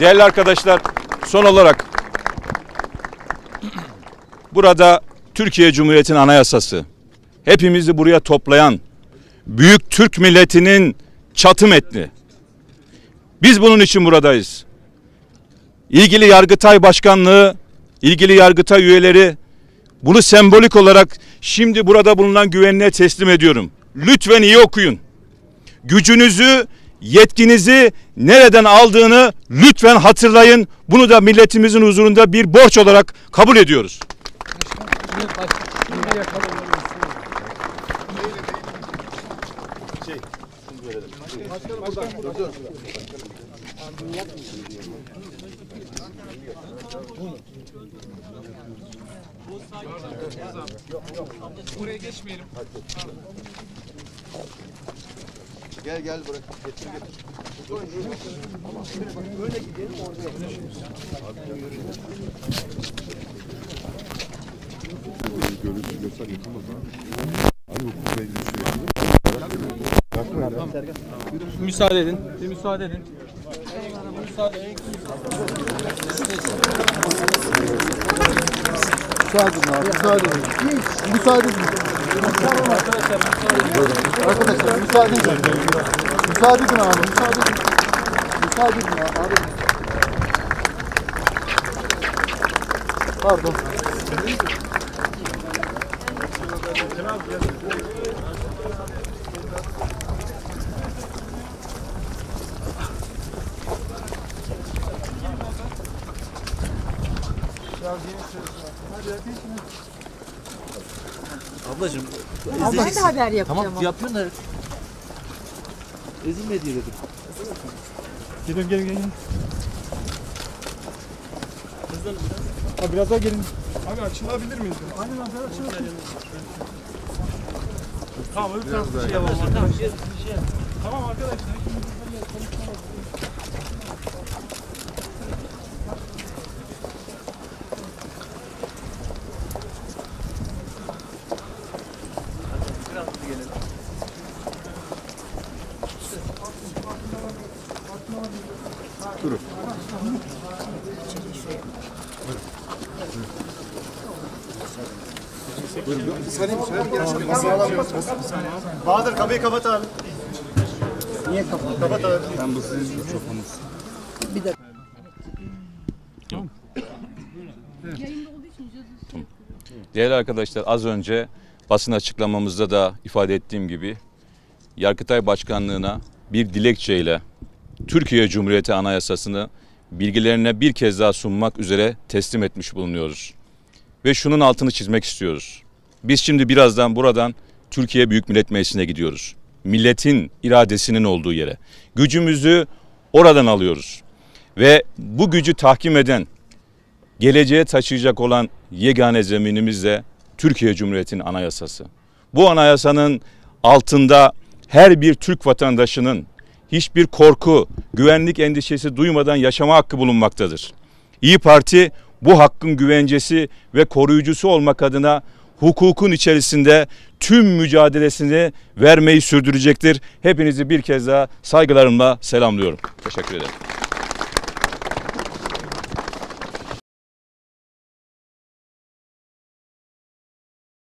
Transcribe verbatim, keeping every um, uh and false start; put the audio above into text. Değerli arkadaşlar, son olarak burada Türkiye Cumhuriyeti'nin anayasası, hepimizi buraya toplayan büyük Türk milletinin çatı metni. Biz bunun için buradayız. İlgili Yargıtay Başkanlığı, ilgili Yargıtay üyeleri, bunu sembolik olarak şimdi burada bulunan güvenliğe teslim ediyorum. Lütfen iyi okuyun. Gücünüzü, yetkinizi nereden aldığını lütfen hatırlayın. Bunu da milletimizin huzurunda bir borç olarak kabul ediyoruz. Buraya geçmeyelim. Gel gel buraya. Getir getir. Böyle gidelim orada. Görüntü göster yıkılmaz abi. Müsaade edin. Bir müsaade edin. Müsaade edin. Müsaade edin abi. Müsaade edin. Müsaade edin. Arkadaşlar müsaade edin. Müsaade edin abi. Müsaade edin. Müsaade edin abi. Pardon. Ablacığım, ben de haber yapacağım. Tamam, yapmıyorsun da ezilme diye dedim. Gelin, gelin, gelin. Abi biraz daha gelin. Abi açılabilir miyiz? Aynen abi, açılabilir. Tamam, öbür tarafta bir şey yapalım. Tamam, şey, şey. Tamam arkadaşlar. Durun. Bahadır kapıyı kapat abi. Niye kapat? Kapat abi. Ben bu sizin çok anısın. Bir dakika. Tamam. Değerli arkadaşlar, az önce basın açıklamamızda da ifade ettiğim gibi Yargıtay Başkanlığı'na bir dilekçeyle Türkiye Cumhuriyeti Anayasası'nı bilgilerine bir kez daha sunmak üzere teslim etmiş bulunuyoruz. Ve şunun altını çizmek istiyoruz. Biz şimdi birazdan buradan Türkiye Büyük Millet Meclisi'ne gidiyoruz. Milletin iradesinin olduğu yere. Gücümüzü oradan alıyoruz. Ve bu gücü tahkim eden, geleceğe taşıyacak olan yegane zeminimiz de Türkiye Cumhuriyeti'nin anayasası. Bu anayasanın altında her bir Türk vatandaşının hiçbir korku, güvenlik endişesi duymadan yaşama hakkı bulunmaktadır. İYİ Parti bu hakkın güvencesi ve koruyucusu olmak adına hukukun içerisinde tüm mücadelesini vermeyi sürdürecektir. Hepinizi bir kez daha saygılarımla selamlıyorum. Teşekkür ederim.